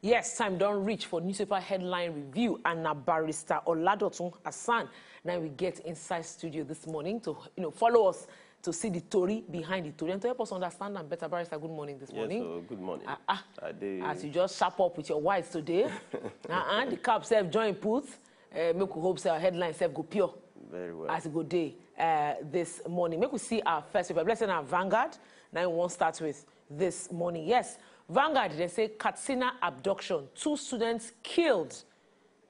Yes, time don't reach for newspaper headline review and a barrister Oladotun Hassan. Now we get inside studio this morning to follow us to see the story behind the story and to help us understand and better. Barrister, good morning this morning. Yes, good morning. As you just sharp up with your wives today, the cap self join puts, make we hope our headline self go pure. Very well. As a good day this morning. Make we see our first paper. Blessing our Vanguard. Now we won't start with this morning. Yes. Vanguard, they say, Katsina abduction. 2 students killed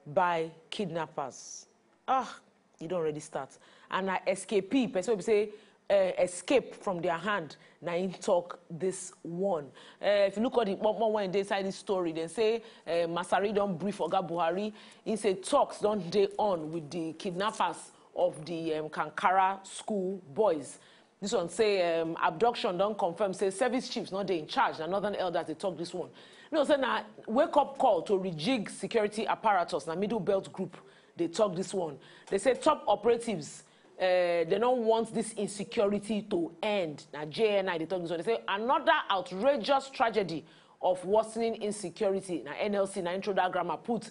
by kidnappers. Ah, you don't already start. And na SKP, person will say, escape from their hand. Now in talk this one. If you look at the more one inside this story, they say, Masari don't brief Oga Buhari. He say, talks don't day on with the kidnappers of the Kankara school boys. This one say abduction don't confirm. Say service chiefs not they in charge. And northern elders they talk this one. No say na wake up call to rejig security apparatus. Na middle belt group they talk this one. They say top operatives they don't want this insecurity to end. Na JNI they talk this one. They say another outrageous tragedy of worsening insecurity. Na NLC na intro that grammar put.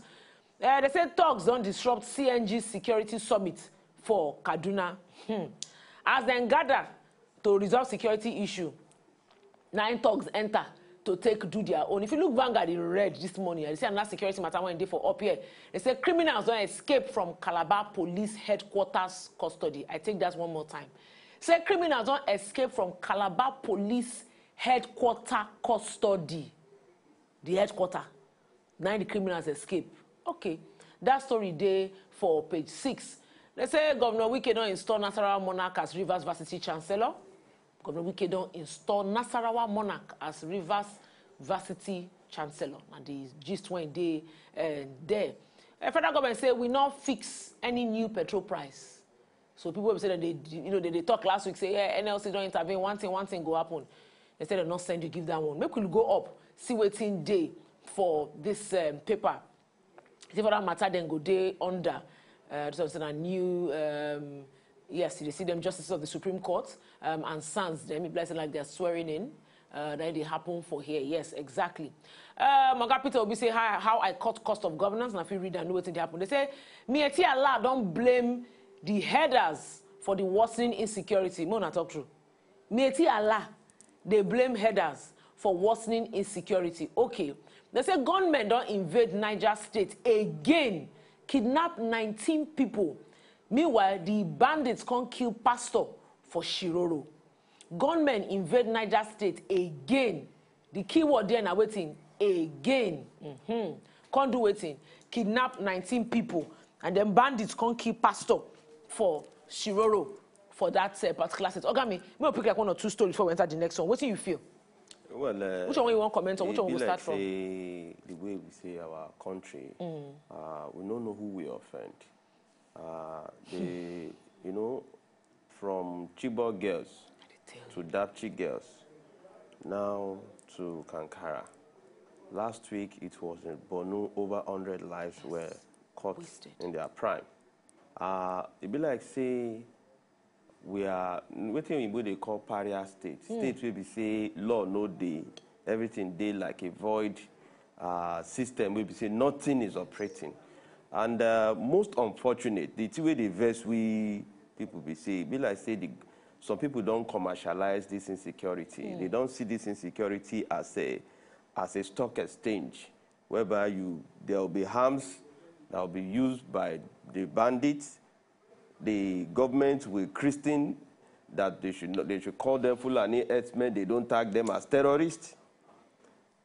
They say talks don't disrupt CNG security summit for Kaduna. As then gather to resolve security issue, 9 talks enter to do their own. If you look Vanguard in red this morning, they say another security matter one day for up here. They say criminals don't escape from Calabar police headquarters custody. I take that one more time. Say criminals don't escape from Calabar police headquarters custody. The headquarters. 9 the criminals escape. Okay, that story day for page 6. They say Governor Wike don't install Nasarawa monarch as Rivers Varsity Chancellor. Governor Wike don't install Nasarawa monarch as Rivers Varsity Chancellor. And the gist when they there. Federal government say we not fix any new petrol price. So people will say that they talk last week say yeah, NLC don't intervene. One thing go happen. They said they're not send you give that one. Make we go up see waiting day for this paper. See for that matter then go day under. There's a new, yes, you see them justices of the Supreme Court and sons, they be blessed like they're swearing in. That they happen for here. Yes, exactly. Maga Peter will be saying how I cut cost of governance, and if you read and know what it happened, they say, Meeti Allah don't blame the headers for the worsening insecurity. Mona talk true. Meeti Allah, they blame headers for worsening insecurity. Okay. They say gunmen don't invade Niger State again. Kidnap 19 people. Meanwhile, the bandits can't kill pastor for Shiroro. Gunmen invade Niger State again. The keyword there now waiting again. Can't do waiting. Kidnap 19 people, and then bandits can't kill pastor for Shiroro for that particular set. Okay, me will pick like 1 or 2 stories before we enter the next one. What do you feel? Well, which one you want to comment on? Which one we start from? The way we say our country, we don't know who we offend. From Chibok girls to Dapchi girls, now to Kankara. Last week it was in Bono, over 100 lives were caught in their prime. It be like say. We are waiting what they call pariah state. State will be say law no day, everything day like a void system. Will be say nothing is operating, and most unfortunate the way they verse we people be say. Be like say some people don't commercialize this insecurity. They don't see this insecurity as a stock exchange, whereby there will be harms that will be used by the bandits. The government will christen that they should call them Fulani herdsmen. They don't tag them as terrorists.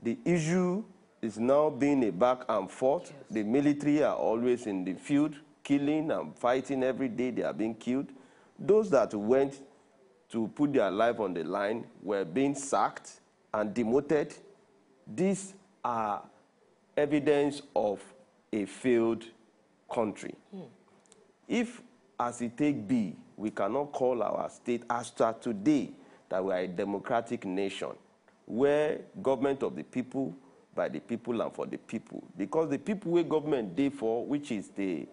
The issue is now being a back and forth. Yes. The military are always in the field, killing and fighting every day. They are being killed. Those that went to put their life on the line were being sacked and demoted. These are evidence of a failed country. If as it take be, we cannot call our state as to today that we are a democratic nation where government of the people, by the people and for the people. Because the people where government dey for, which is the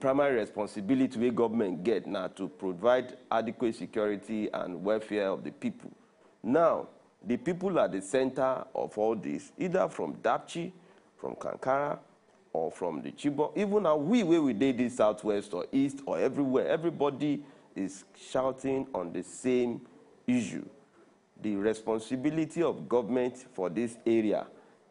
primary responsibility where government get now to provide adequate security and welfare of the people. Now, the people at the center of all this, either from Dapchi, from Kankara, or from the Chibok, even now where we did this southwest or east or everywhere, everybody is shouting on the same issue. The responsibility of government for this area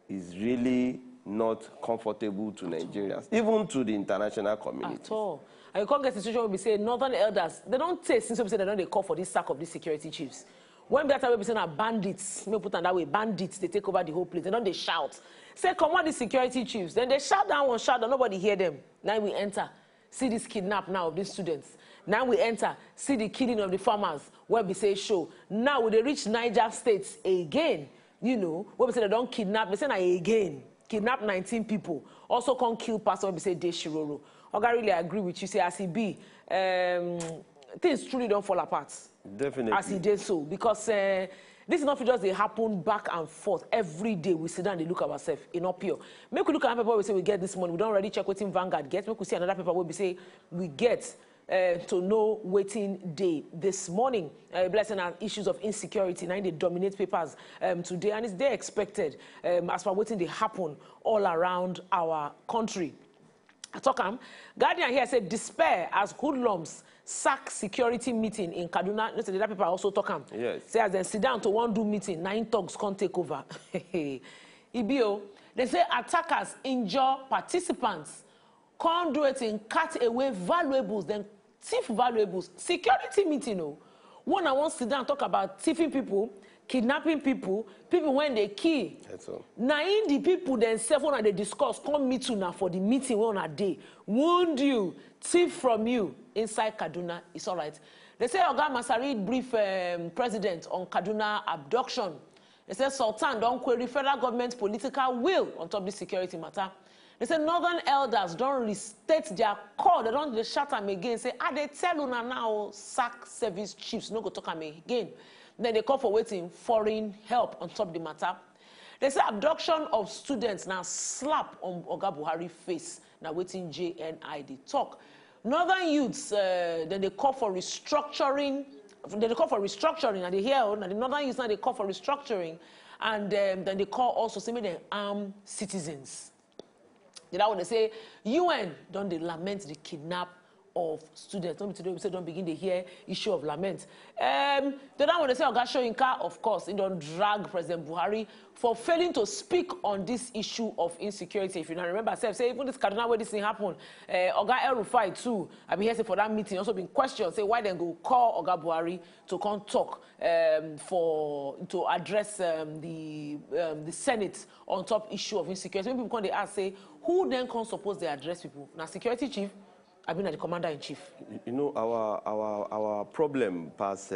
is really not comfortable to Nigerians, even to the international community. At all. And you can't get a situation where we say northern elders, they don't say, since we say they don't call for this sack of these security chiefs. When that time we say now bandits, we put them that way, bandits, they take over the whole place, they don't they shout. Say, come on, the security chiefs. Then they shout down, nobody hear them. Now we enter. See this kidnap now of these students. Now we enter, see the killing of the farmers, where we say show. Now when they reach Niger states again, you know, where we say they don't kidnap, we say now again, kidnap 19 people. Also can't kill person, where we say they shiroro. I really agree with you, say, as it be, things truly don't fall apart. Definitely. As it did so, because this is not just they happen back and forth. Every day we sit down and they look at ourselves, it's not pure. Make we look at another paper where we say we get this money, we don't already check what Vanguard gets. Make we see another paper where we say we get to know waiting day this morning. Blessing and issues of insecurity, now they dominate papers today, and it's they expected as for waiting they happen all around our country. I talk Guardian here said despair as hoodlums sack security meeting in Kaduna. No, that paper also talk yes. Say as they sit down to one do meeting, 9 thugs can't take over. Ibio, they say attackers injure participants, can't do it in cut away valuables, then thief valuables. Security meeting, oh. One sit down talk about thieving people, kidnapping people, people when they kill. That's all. Now in the people themselves when they discuss, come meet you now for the meeting on a day. Wound you, thief from you inside Kaduna. It's all right. They say Oga Masari brief president on Kaduna abduction. They say Sultan don't query federal government political will on top of the security matter. They say northern elders don't restate their call. They don't shout them again. Say, ah, they tell una now sack service chiefs. No go talk them again. Then they call for waiting foreign help on top of the matter. They say abduction of students now slap on Oga Buhari face. Now waiting JNI they talk. Northern youths then they call for restructuring. Then they call for restructuring and they hear now the northern youths now they call for restructuring, and then they call also some of them armed citizens. They now want to say UN don't they lament the kidnap of students. Don't be today we say don't begin to hear issue of lament. They don't want to say Oga Showing Car, of course, they don't drag President Buhari for failing to speak on this issue of insecurity. If you don't remember, say even this Kaduna where this thing happened, Oga El Rufai too. I've been here for that meeting. Also been questioned. Say why then go call Oga Buhari to come talk to address the Senate on top issue of insecurity. When people come, they ask say who then can suppose they address people? Now security chief. I've been at the commander-in-chief. You know, our problem past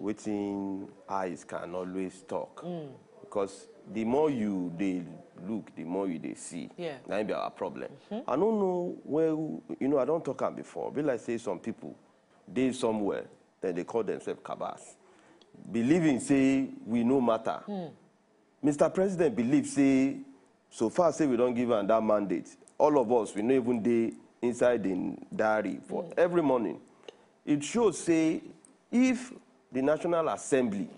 waiting eyes can always talk. Mm. Because the more you they look, the more you they see. Yeah. That may be our problem. Mm-hmm. I don't know where, you know, I don't talk about before. But I say some people, they somewhere, then they call themselves cabas. Believing, say, we no matter. Mm. Mr. President believes, say, so far, say, we don't give him that mandate. All of us, we know even they... inside in diary for every morning. It should say if the National Assembly,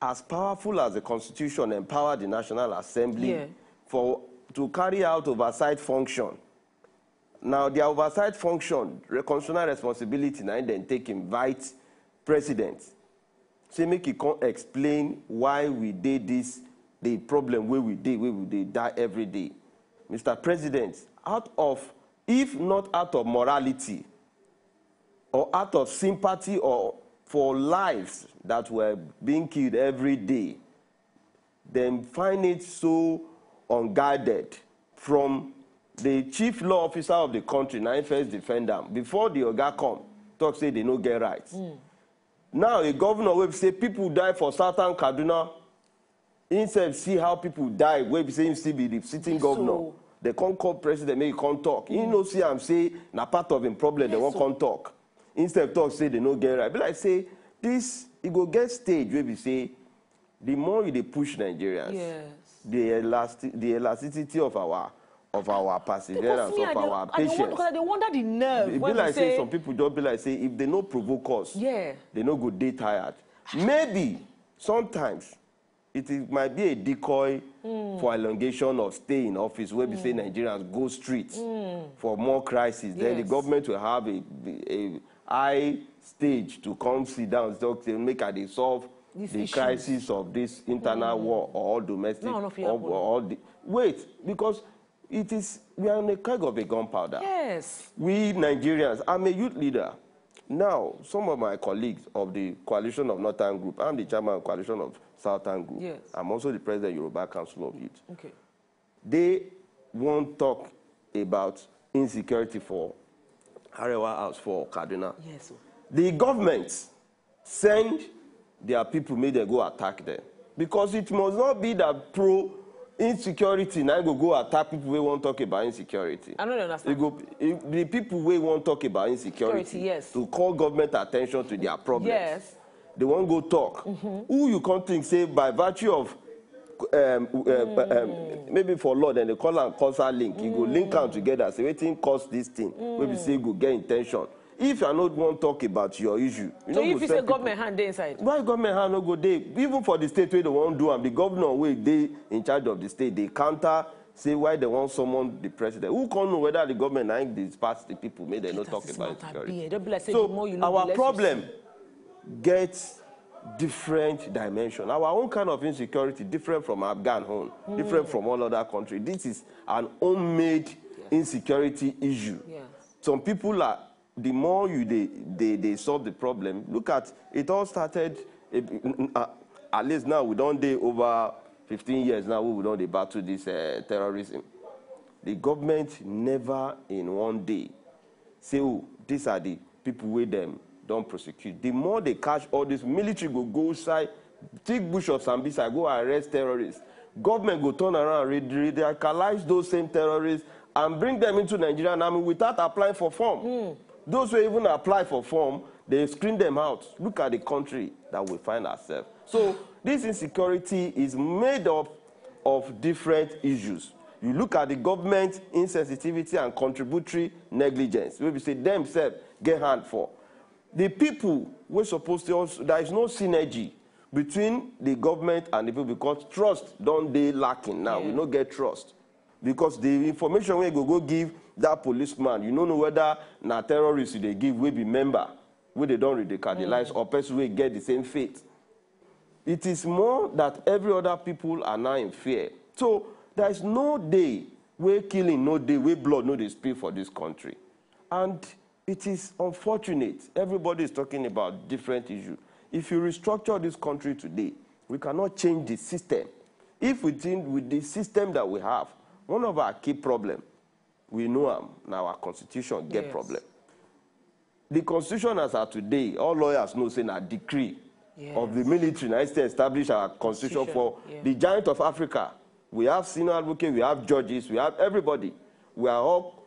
as powerful as the Constitution empowered the National Assembly to carry out oversight function. Now the oversight function, constitutional responsibility, and then take invite president. Say make you can explain why we did this, the problem where we did die every day. Mr. President, out of if not out of morality or out of sympathy or for lives that were being killed every day, then find it so unguarded from the chief law officer of the country, now first defender, before the Oga come, talk say they no get rights. Mm. Now the governor will say people die for Southern Kaduna, instead see how people die, will say him still be the sitting governor. They can't call president, make you can't talk. You know, see, I'm saying, na part of him problem, they won't can't talk. Instead of talk, say they no get right. But I say, this, it go get stage where we say, the more they push Nigerians, the elasticity of our perseverance, of our patience. Because they wonder the nerve. Be like say, some people don't be like say, if they no provoke us, they no go day tired. Maybe sometimes it might be a decoy for elongation of stay in office, where we say Nigerians go streets for more crisis. Yes. Then the government will have a high stage to come sit down and make a solve these the issues. Crisis of this internal war or domestic. No, because it is, we are in a keg of a gunpowder. Yes. We Nigerians, I'm a youth leader. Now, some of my colleagues of the Coalition of Northern Group, I'm the chairman of the Coalition of Southern Group. Yes. I'm also the president of the European Council of Youth. Okay. They won't talk about insecurity for Arewa House, for Kaduna. Yes, sir. The government send their people, may they go attack them. Because it must not be that pro-insecurity, now go attack people who won't talk about insecurity. I don't understand. The people who won't talk about insecurity, to call government attention to their problems. Yes. They won't go talk. Who you can't think, say, by virtue of, maybe for law, then they call and causal link. You go link them together, say, waiting, cause this thing. Maybe say, go get intention. If you are not one talk about your issue, you so if it's a government hand they inside, why government hand no go there? Even for the state where they won't do, and the governor where they in charge of the state, they counter say why they want someone the president. Who can know whether the government ain't dispatch the people? May they not talk about security. So our problem gets different dimension. Our own kind of insecurity different from Afghan home, different from all other countries. This is an homemade insecurity issue. Yeah. Some people are. The more you they solve the problem, look at it all started. At least now we don't dey over 15 years now we don't dey battle this terrorism. The government never in one day say, oh, these are the people with them don't prosecute. The more they catch all this, military will go outside, take bush of Sambisa, go arrest terrorists. Government go turn around, radicalize those same terrorists and bring them into Nigerian army without applying for form. Those who even apply for form, they screen them out. Look at the country that we find ourselves. So this insecurity is made up of different issues. You look at the government insensitivity and contributory negligence. We say themselves get hand for. The people we're supposed to also, there is no synergy between the government and the people because trust don't they lacking now. We don't get trust. Because the information we go give that policeman, you don't know whether na terrorists they give will be member, where they don't radicalize or person will get the same fate. It is more that every other people are now in fear. So there is no day where killing, no day where blood, no day spill for this country, and it is unfortunate. Everybody is talking about different issues. If you restructure this country today, we cannot change the system. If we think with the system that we have. One of our key problems, we know now our constitution get problem. The constitution as of today, all lawyers know saying a decree of the military United States establish our constitution for the giant of Africa. We have senior advocates, we have judges, we have everybody. We are all,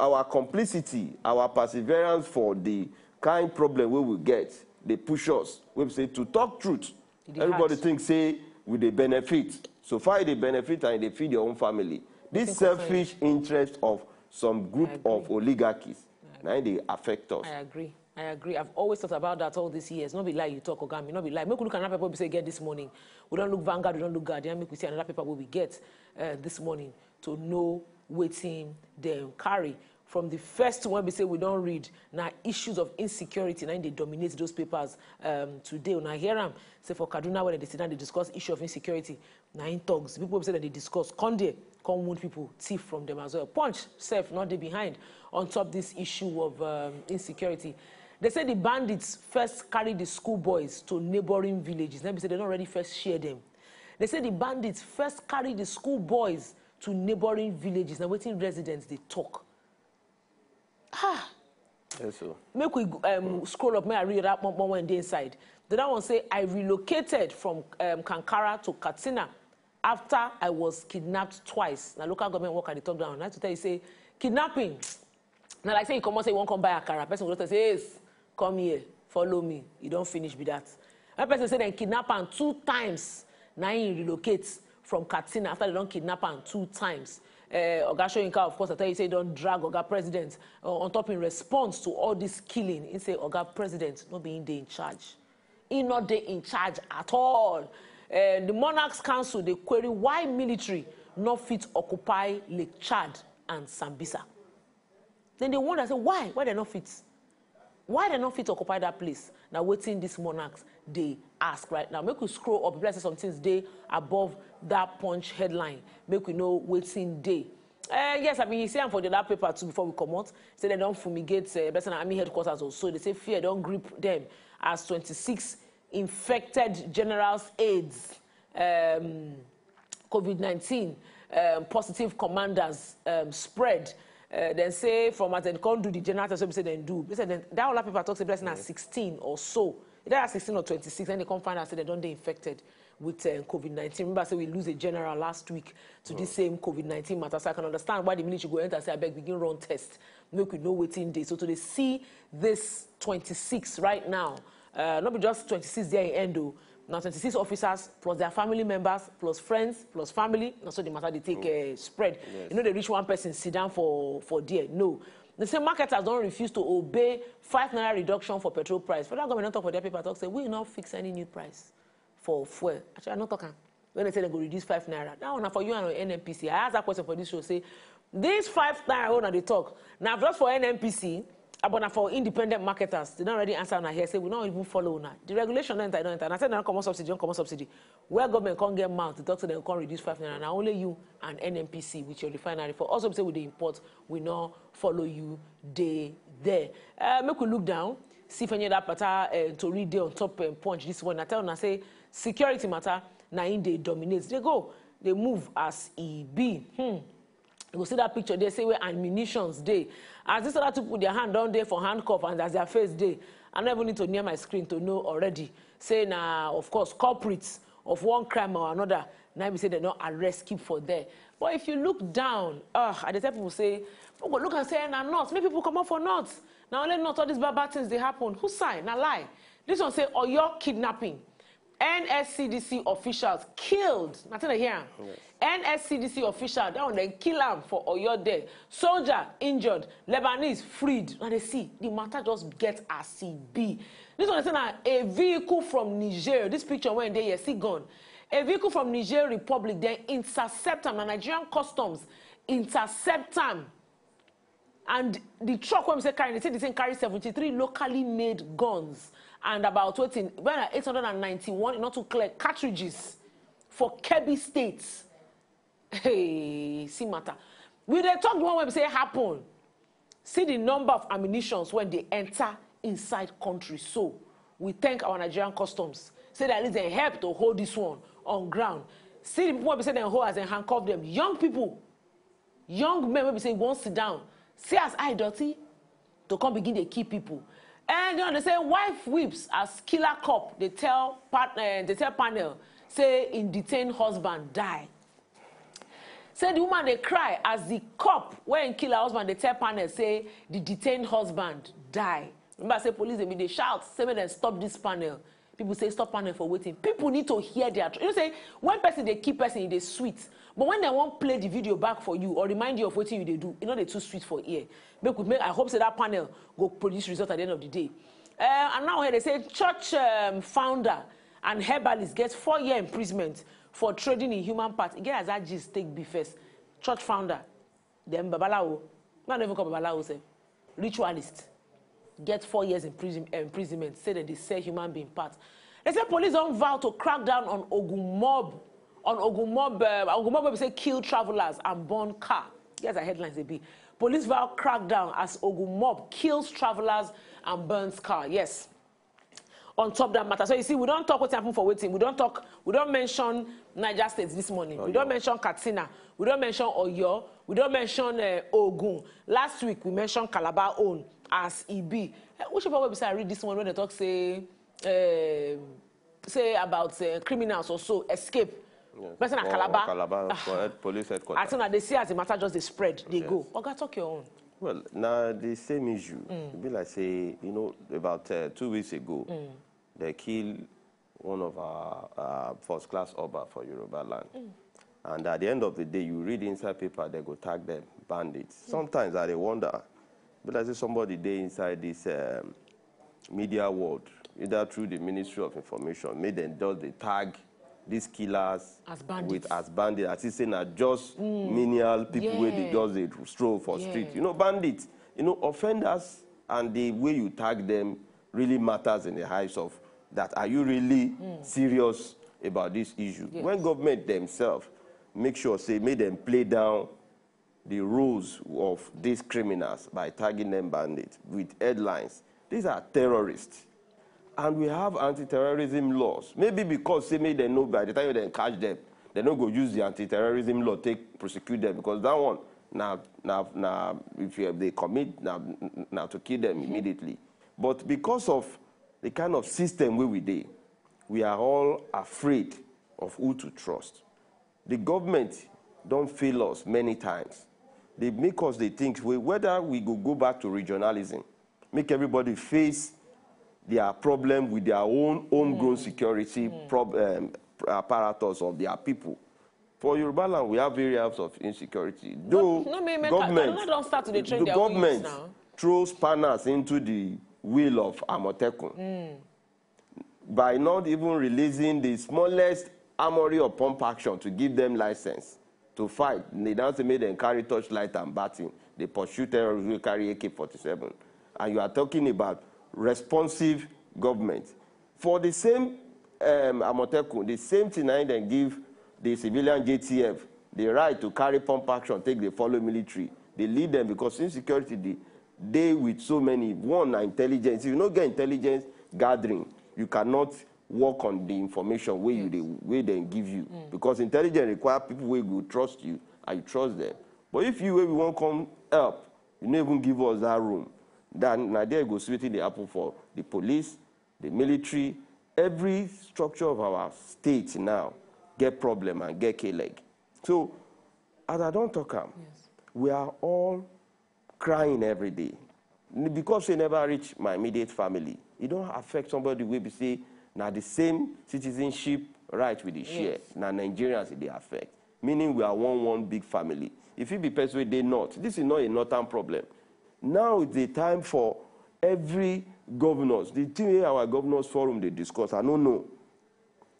our complicity, our perseverance for the kind problem we will get, they push us. We say to talk truth, everybody thinks say with the benefit. So far, they benefit and they feed their own family. This selfish interest of some group of oligarchies, now they affect us. I agree. I agree. I've always thought about that all these years. Not be like you talk, Ogami. Not be like. Make we look at another paper we say get this morning. We don't look Vanguard. We don't look Guardian. Make we see another paper we get this morning to know waiting them carry. From the first one we say we don't read, now issues of insecurity, now they dominate those papers today. Now hear them, say for Kaduna, when they sit down, they discuss issue of insecurity, now in talks, people say that they discuss, come wound people, thief from them as well. Punch, self, not they behind, on top of this issue of insecurity. They say the bandits first carry the schoolboys to neighboring villages. Then they say they don't already first share them. They say the bandits first carry the schoolboys to neighboring villages. Now waiting residents, they talk. Ah. Yes, sir. Make we scroll up, may I read that more when they inside. The other one say, I relocated from Kankara to Katsina after I was kidnapped twice. Now local government work at the top down. I have to tell you, say, kidnapping. Now like say you come out, say you won't come buy a car. Person will just say, yes, come here, follow me. You don't finish with that. One person said they kidnap him 2 times. Now he relocates from Katsina after they don't kidnap him 2 times. Oga Showing Car, of course, I tell you, say don't drag Oga President on top in response to all this killing. He say Oga President not being there in charge. he not there in charge at all. The Monarch's Council, they query why military not fit occupy Lake Chad and Sambisa. Then they wonder, say, why? Why they not fit? Why they not fit to occupy that place? Now, waiting these monarchs, they ask right now. Make we scroll up, let's say some things they above that Punch headline. Make we know waiting day. Yes, I mean, he said for the lab paper too before we come out. He said they don't fumigate Bethlehem Army headquarters also. They say fear don't grip them as 26 infected generals' aides, COVID-19 positive commanders spread. Then say from as they can't do the general so we say then do. They said then that all that paper talks about blessing at 16 or so. They are 16 or 26, and they come find out say they don't they infected with COVID-19. Remember, I said we lose a general last week to this same COVID-19 matter. So I can understand why the military go enter and say, I beg, begin run test. Make we know waiting day. So today see this 26 right now. Not be just 26 there in Endo. Now 26 officers plus their family members plus friends plus family. Now so the matter they take a spread. Yes. You know they reach one person sit down for dear. No, the same marketers don't refuse to obey ₦5 reduction for petrol price. Federal government talk for their paper talk say we will not fix any new price for fuel. Actually, I'm not talking. When they say they go reduce ₦5, that one for you and NNPC. I asked that question for this show. Say these ₦5 now they talk now just for NNPC. But for independent marketers, they don't already answer now here. Say we don't even follow now. The regulation don't enter, don't enter. And I said they don't come on subsidy, don't come on subsidy. Where government can't get mouth, the doctor they can't reduce ₦5. Now only you and NNPC, which your refinery for also say with the import, we not follow you day there. Make we look down, see if any other pattern to read there on top and Punch this one. I tell them say security matter, now in they dominate. They go, they move as e be. You go see that picture, they say, well, ammunitions day. As these other two put their hand down there for handcuff and as their face day, I don't even need to near my screen to know already. Saying, of course, culprits of one crime or another, now we say they don't arrest, keep for there. But if you look down, at the time people say, oh, but look and say, nah, nuts. Make people come up for nuts. Now, let not all these bad things, they happen. Who sign? Now, lie. This one say, oh, you're kidnapping. NSCDC officials killed. Nothing to hear. Yes. NSCDC official down they kill him for Oyo day. Soldier injured. Lebanese freed. Now they see the matter just get a CB. This one is saying a vehicle from Niger. This picture when they see gone. A vehicle from Niger Republic then intercept them. The Nigerian customs intercept them. And the truck when we say carry, they say they say carry 73 locally made guns and about 891 not to clear cartridges for Kebbi State. Hey, see matter. We they talk one way we say happen. See the number of ammunitions when they enter inside country. So we thank our Nigerian customs. Say that at least they help to hold this one on ground. See the people we say they hold as they handcuff them. Young people, young men we say won't sit down. See as I dirty to come begin to kill people. And you know, they say wife whips as killer cop. They tell partner, they tell panel say in detained husband die. Say the woman they cry as the cop when kill her husband. They tell panel say the detained husband die. Remember I say police they shout say men stop this panel. People say stop panel for waiting. People need to hear their. You know, say one person they keep person they sweet, but when they won't play the video back for you or remind you of what you they do, you know they too sweet for ear. Make I hope say that panel go produce result at the end of the day. And now here they say church founder and herbalist gets 4-year imprisonment for trading in human parts. Again, as I just take be first, church founder, then babalawo, not even call babalawo say ritualist. Get 4 years imprisonment, say that they sell human being parts. They say police don't vow to crack down on Ogun mob. On Ogun mob, we say kill travelers and burn car. Here's the headlines they be. Police vow crack down as Ogun mob kills travelers and burns car. Yes. On top that matter. So you see, we don't talk what's happening for waiting. We don't mention Niger State this morning. Oh, we don't mention Katsina. We don't mention Oyo. We don't mention Ogun. Last week, we mentioned Calabar own. As e be, which of our website I read this one when they talk say about criminals or so escape. Yes. Person at Calabar, police headquarters. I think they see as the matter just they spread, they go. Oga, talk your own. Well, now the same issue. Be like say you know about 2 weeks ago they killed one of our first class Oba for Yoruba land, and at the end of the day you read inside paper they go tag them bandits. Sometimes I wonder. But I see somebody there inside this media world, either through the Ministry of Information, made them do the tag these killers as bandits. As he's saying, are just menial people where they just stroll for street. You know, bandits, you know, offenders, and the way you tag them really matters in the eyes of that. Are you really serious about this issue? Yes. When government themselves make sure, say, make them play down the rules of these criminals by tagging them bandits with headlines. These are terrorists. And we have anti-terrorism laws. Maybe because they made them know by the time they catch them, they're not going to use the anti-terrorism law to prosecute them, because that one, if they commit, now to kill them immediately. But because of the kind of system where we did, we are all afraid of who to trust. The government don't fail us many times. They make us, they think, whether we go back to regionalism, make everybody face their problem with their own homegrown security apparatus of their people. For Yoruba land, we have areas of insecurity. Though the government throws panners into the wheel of Amotekun by not even releasing the smallest armory or pump action to give them license to fight. They now made them carry torchlight and baton. They pursue terrorists who carry AK-47. And you are talking about responsive government. For the same Amotekun, the same thing then give the civilian JTF the right to carry pump action, take the follow military. They lead them because insecurity, they with so many, one intelligence. If you don't get intelligence gathering, you cannot work on the information where they give you. Because intelligence requires people who will trust you, and you trust them. But if you won't come help, you don't even give us that room. Then Nigeria goes sweating the apple for the police, the military, every structure of our state now get problem and get K-leg. So, as I don't talk about, we are all crying every day. Because they never reach my immediate family, it don't affect somebody who will say, now the same citizenship right with the share, now Nigerians they affect. Meaning we are one big family. If you be persuaded they not, this is not a northern problem. Now it's the time for every governors. The thing our governors forum they discuss, I don't know.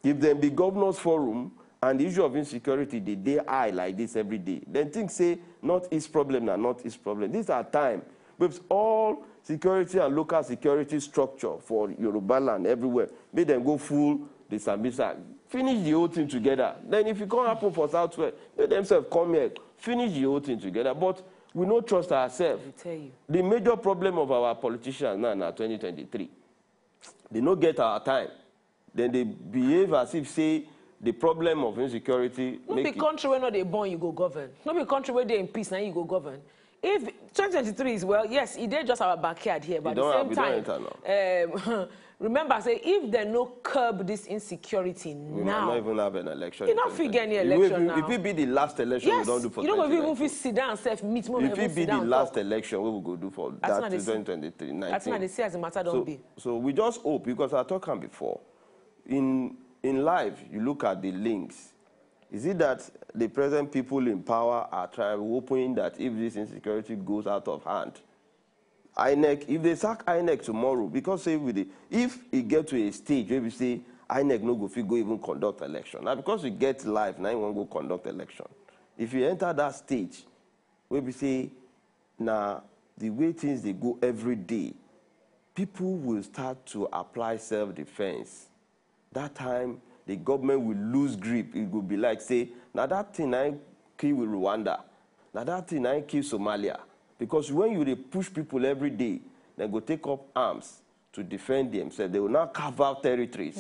If there be governors forum and the issue of insecurity, the day I like this every day, then things say not his problem and not his problem. These are time. With all security and local security structure for Yoruba land everywhere, make them go full the Sambisa. Finish the whole thing together. Then if it can't happen for Southwest, they themselves come here, finish the whole thing together. But we don't trust ourselves. The major problem of our politicians now in 2023, they don't get our time. Then they behave as if, say, the problem of insecurity... Not be country where not they born, you go govern. Not be country where they in peace, now you go govern. If 2023 is, well, yes, it did just our backyard here, but at the same time... Remember, say, if they no curb this insecurity now... We not even have an election. You don't figure any election now. If it be the last election, we don't do for 2023. You don't even sit down, self-meet. If it be the last election, we will go do for that 2023. That's not the same as the matter don't be. So we just hope, because I talked before, in life, you look at the links. Is it that the present people in power are hoping that if this insecurity goes out of hand, INEC, if they sack INEC tomorrow, because say with the, if it get to a stage where we say INEC no go fit go even conduct election. Now because we get live, now you won't go conduct election. If you enter that stage, where we say now the way things they go every day, people will start to apply self-defense. That time the government will lose grip. It will be like say now that thing I kill with Rwanda, now that thing I kill Somalia. Because when you push people every day, they go take up arms to defend themselves. They will not carve out territories.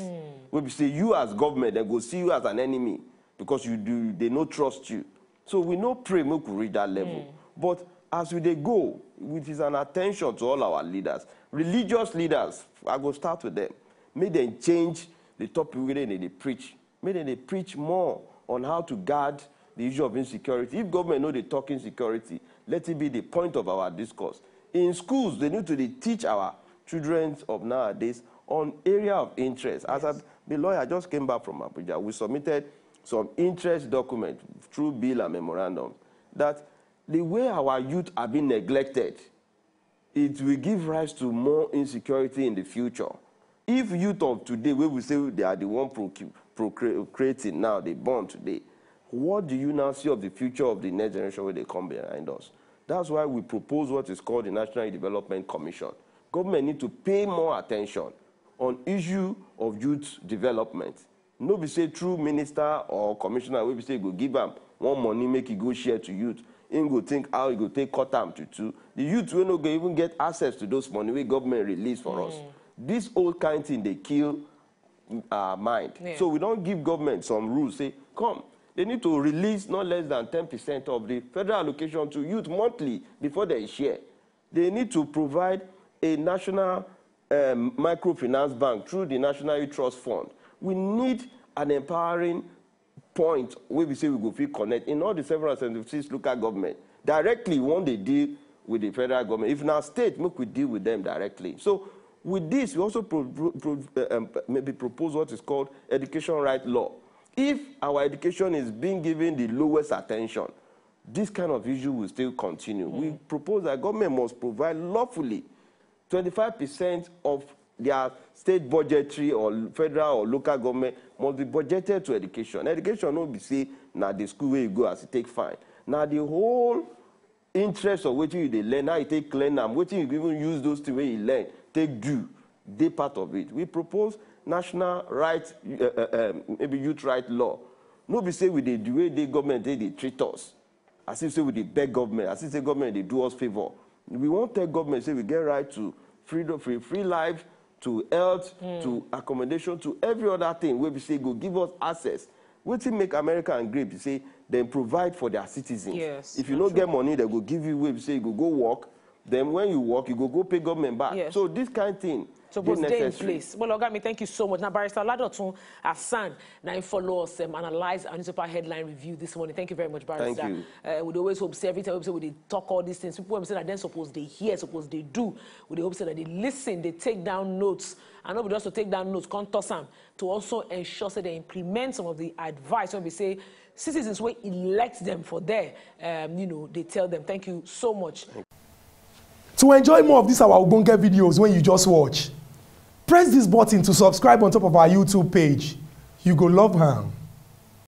When we say you as government, they go see you as an enemy because you do. They no trust you. So we no pray we could reach that level. But as we they go, it is an attention to all our leaders, religious leaders. I go start with them. Make them change the topic within they preach. Make them they preach more on how to guard the issue of insecurity. If government know they talk insecurity, let it be the point of our discourse. In schools, they need to teach our children of nowadays on area of interest. As the lawyer just came back from Abuja, we submitted some interest document through bill and memorandum that the way our youth have been neglected, it will give rise to more insecurity in the future. If youth of today, we will say they are the one procreating now, they born today, what do you now see of the future of the next generation when they come behind us? That's why we propose what is called the National Development Commission. Government need to pay more attention on issue of youth development. Nobody say through minister or commissioner, we say go give them one money, make it go share to youth. In go think how it go take cut them to two. The youth will not go even get access to those money we government release for us. This old kind of thing, they kill our mind. Yeah. So we don't give government some rules, say, come. They need to release not less than 10% of the federal allocation to youth monthly before they share. They need to provide a national microfinance bank through the National Youth Trust Fund. We need an empowering point where we say we go feel connect in all the 776 local government. Directly, when they deal with the federal government. If not state, we could deal with them directly. So with this, we also maybe propose what is called education right law. If our education is being given the lowest attention, this kind of issue will still continue. Mm-hmm. We propose that government must provide lawfully 25% of their state budgetary or federal or local government must be budgeted to education. Education won't be say, now the school where you go as you take fine. Now the whole interest of what you learn, how you take learn, and what you even use those things where you learn, take do, they part of it. We propose national right, maybe youth right law. Nobody say with the way the government they treat us. As if say with the beg government, as if say government they do us favor. We won't tell government say we get right to freedom, free life, to health, to accommodation, to every other thing. We say go give us access. What will make America and grape? You say then provide for their citizens. Yes, if you don't get money, they will give you. We say go work. Then when you work, you go pay government back. Yes. So this kind of thing. So both stay in place. Well, Ogami, thank you so much. Now, Barrister Oladotun Hassan, now you follow us, analyze our newspaper headline review this morning. Thank you very much, Barrister. Thank you. We always hope, say, every time we say we talk all these things, people say that they're supposed they hear, supposed they do. We hope say that they listen, they take down notes. And nobody also take down notes, contour to also ensure that they implement some of the advice when we say citizens will elect them for their, you know, they tell them. Thank you so much. To enjoy more of these our Ogbonge videos when you just watch, press this button to subscribe on top of our YouTube page. You go love her.